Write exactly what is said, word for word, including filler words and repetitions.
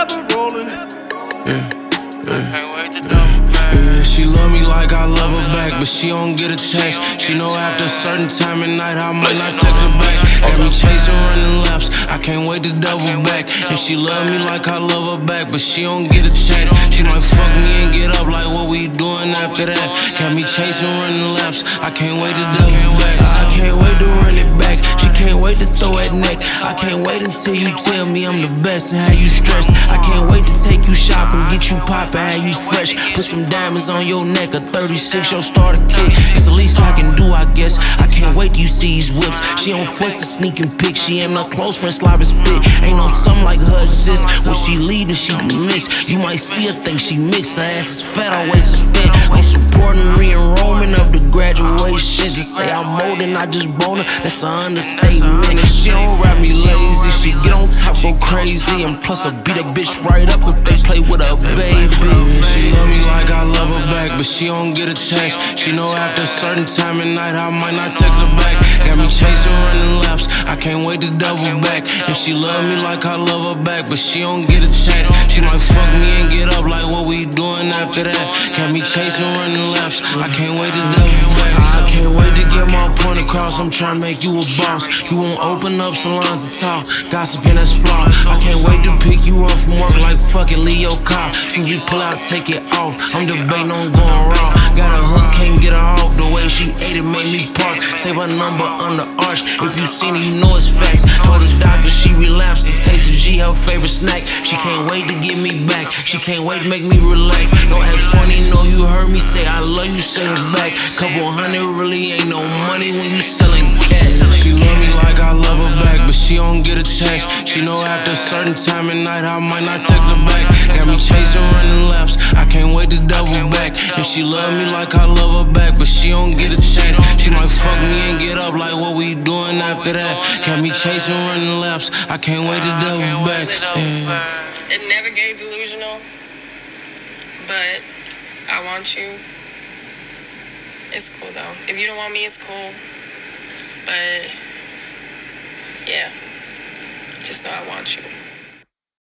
ever rolling. Yeah, yeah, yeah. She love me like I love her back, but she don't get a text. She know after a certain time at night I might not text her back. Every chase and running laps, I can't wait to double back. And she love me like I love her back, but she don't get a chance. She might fuck me and get up like, what we doing after that? Got me chasing running laps, I can't wait to double back. I can't wait to run it back, she can't wait to throw that neck. I can't wait until you tell me I'm the best and how you stressed. I can't wait to take you shopping, get you poppin', how you fresh. Put some diamonds on your neck, a thirty-six, your starter kick. It's the least I can do, I guess. I can't wait till you see these whips. She don't fuss the sneaking pick, she ain't no close friend, slob and spit. Ain't no something like her sis. When she leaving, she miss. You might see her think she mixed, her ass is fat, always a spit. I'm supporting re-enrollment of the graduation. Just say I'm old and I just boner, that's an understatement. And she don't rap me lazy, she get on top, go crazy. And plus I beat a bitch right up if they play with her baby. She love me like I love her back, but she don't get a text. She know after a certain time at night I might not text her back. Got me chasing running laps, I can't wait to double back. And she love me like I love her back, but she don't get a chance. She might fuck me and get up like, what we doing after that? Got me chasing running laps, I can't wait to double back. I can't wait to get my point across, I'm trying to make you a boss. You won't open up salons to talk, gossiping that's flaw. I can't wait to pick you up from work like fuck it, leave your car. Soon you pull out, take it off, I'm debating on going raw. Got a hook, can't get her off, the way she ate it made me park. Save her number under arch, if you seen it, you know it's facts. Told the doctor she relapsed, the taste of G, her favorite snack. She can't wait to get me back, she can't wait to make me relax. Don't act funny, know you heard me say I love you, say it back. Couple hundred really ain't no money when you selling cash. She love me like I love her back, but she don't get a text. She know after a certain time at night I might not text her back. Got me chasing running laps, I can't wait to double back. And she love me like I love her back, but she don't get a chance. She might fuck me and get up like, what we doing after that? Got me chasing running laps, I can't wait to double back. Yeah. It never gave delusional, but I want you. It's cool though. If you don't want me, it's cool. But yeah, just know I want you.